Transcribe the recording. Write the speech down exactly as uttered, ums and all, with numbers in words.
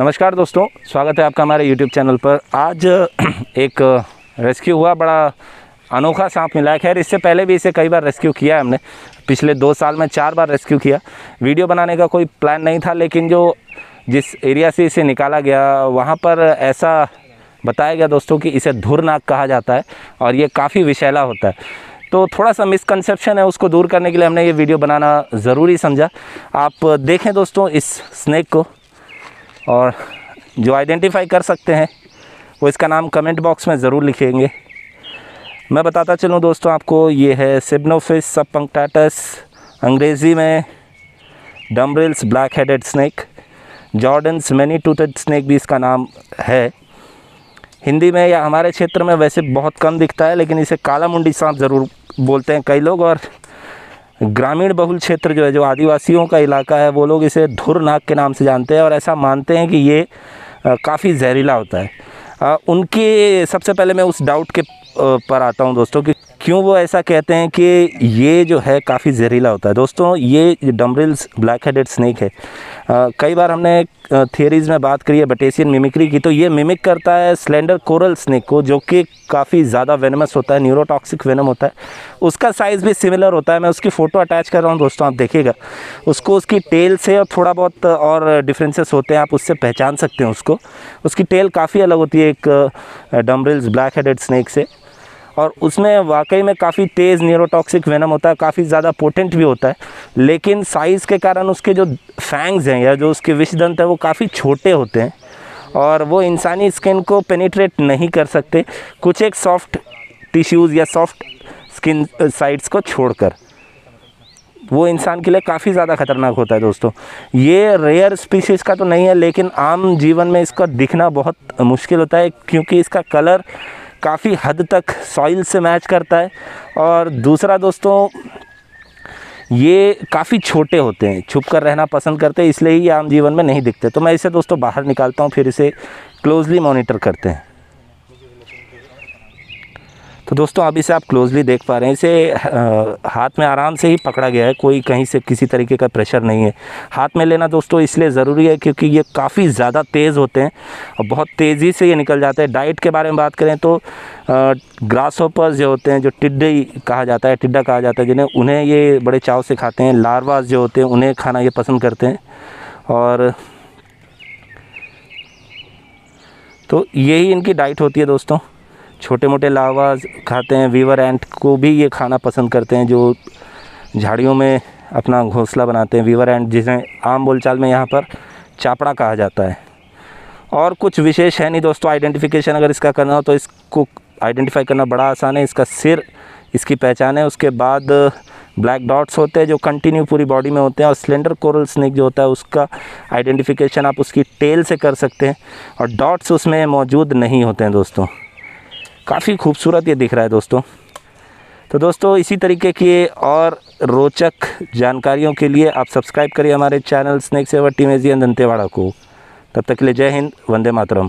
नमस्कार दोस्तों, स्वागत है आपका हमारे यूट्यूब चैनल पर। आज एक रेस्क्यू हुआ, बड़ा अनोखा सांप मिला है। खैर, इससे पहले भी इसे कई बार रेस्क्यू किया है हमने, पिछले दो साल में चार बार रेस्क्यू किया। वीडियो बनाने का कोई प्लान नहीं था, लेकिन जो जिस एरिया से इसे निकाला गया वहाँ पर ऐसा बताया गया दोस्तों कि इसे धुर नाग कहा जाता है और ये काफ़ी विषैला होता है। तो थोड़ा सा मिसकंसेप्शन है, उसको दूर करने के लिए हमने ये वीडियो बनाना ज़रूरी समझा। आप देखें दोस्तों इस स्नैक को, और जो आइडेंटिफाई कर सकते हैं वो इसका नाम कमेंट बॉक्स में ज़रूर लिखेंगे। मैं बताता चलूँ दोस्तों आपको, ये है सिब्नोफिस सब पंक्टाटस, अंग्रेज़ी में Dumeril's black headed snake, Jordans many toothed snake भी इसका नाम है। हिंदी में या हमारे क्षेत्र में वैसे बहुत कम दिखता है, लेकिन इसे काला मुंडी सांप ज़रूर बोलते हैं कई लोग। और ग्रामीण बहुल क्षेत्र जो है, जो आदिवासियों का इलाका है, वो लोग इसे धुर नाग के नाम से जानते हैं और ऐसा मानते हैं कि ये काफ़ी जहरीला होता है। आ, उनके सबसे पहले मैं उस डाउट के पर आता हूं दोस्तों कि क्यों वो ऐसा कहते हैं कि ये जो है काफ़ी जहरीला होता है। दोस्तों ये डमरिल्स ब्लैक हेडेड स्नैक है। आ, कई बार हमने थियरीज़ में बात करी है बटेसियन मिमिक्री की, तो ये मिमिक करता है स्लेंडर कोरल स्नैक को, जो कि काफ़ी ज़्यादा वेनमस होता है, न्यूरोटॉक्सिक वेनम होता है। उसका साइज़ भी सिमिलर होता है। मैं उसकी फ़ोटो अटैच कर रहा हूँ दोस्तों, आप देखिएगा उसको, उसकी टेल से और थोड़ा बहुत और डिफ्रेंसेस होते हैं, आप उससे पहचान सकते हैं उसको। उसकी टेल काफ़ी अलग होती है एक डमरिल्स ब्लैक हेडेड स्नैक से, और उसमें वाकई में काफ़ी तेज़ न्यूरोटॉक्सिक वेनम होता है, काफ़ी ज़्यादा पोटेंट भी होता है। लेकिन साइज़ के कारण उसके जो फैंग्स हैं या जो उसके विषदंत हैं वो काफ़ी छोटे होते हैं और वो इंसानी स्किन को पेनिट्रेट नहीं कर सकते, कुछ एक सॉफ्ट टिश्यूज़ या सॉफ्ट स्किन साइड्स को छोड़कर। वो इंसान के लिए काफ़ी ज़्यादा खतरनाक होता है दोस्तों। ये रेयर स्पीशीज़ का तो नहीं है, लेकिन आम जीवन में इसका दिखना बहुत मुश्किल होता है, क्योंकि इसका कलर काफ़ी हद तक सॉइल से मैच करता है। और दूसरा दोस्तों, ये काफ़ी छोटे होते हैं, छुप कर रहना पसंद करते हैं, इसलिए ये आम जीवन में नहीं दिखते। तो मैं इसे दोस्तों बाहर निकालता हूँ, फिर इसे क्लोजली मॉनिटर करते हैं। तो दोस्तों अब इसे आप क्लोजली देख पा रहे हैं। इसे आ, हाथ में आराम से ही पकड़ा गया है, कोई कहीं से किसी तरीके का प्रेशर नहीं है। हाथ में लेना दोस्तों इसलिए ज़रूरी है क्योंकि ये काफ़ी ज़्यादा तेज़ होते हैं और बहुत तेज़ी से ये निकल जाते हैं। डाइट के बारे में बात करें तो ग्रास होपर्स जो होते हैं, जो टिड्डे कहा जाता है, टिड्डा कहा जाता है जिन्हें, उन्हें ये बड़े चाव से खाते हैं। लार्वास जो होते हैं उन्हें खाना ये पसंद करते हैं। और तो यही इनकी डाइट होती है दोस्तों। छोटे मोटे लावा खाते हैं। वीवर एंट को भी ये खाना पसंद करते हैं, जो झाड़ियों में अपना घोंसला बनाते हैं। वीवर एंट, जिसे आम बोलचाल में यहाँ पर चापड़ा कहा जाता है। और कुछ विशेष है नहीं दोस्तों। आइडेंटिफिकेशन अगर इसका करना हो तो इसको आइडेंटिफाई करना बड़ा आसान है। इसका सिर इसकी पहचान है। उसके बाद ब्लैक डॉट्स होते हैं जो कंटिन्यू पूरी बॉडी में होते हैं। और स्लेंडर कोरल स्नैक जो होता है उसका आइडेंटिफिकेशन आप उसकी टेल से कर सकते हैं, और डॉट्स उसमें मौजूद नहीं होते हैं दोस्तों। काफ़ी खूबसूरत ये दिख रहा है दोस्तों। तो दोस्तों इसी तरीके की और रोचक जानकारियों के लिए आप सब्सक्राइब करिए हमारे चैनल स्नेक सेवर टीम एजन दंतेवाड़ा को। तब तक के लिए जय हिंद, वंदे मातरम।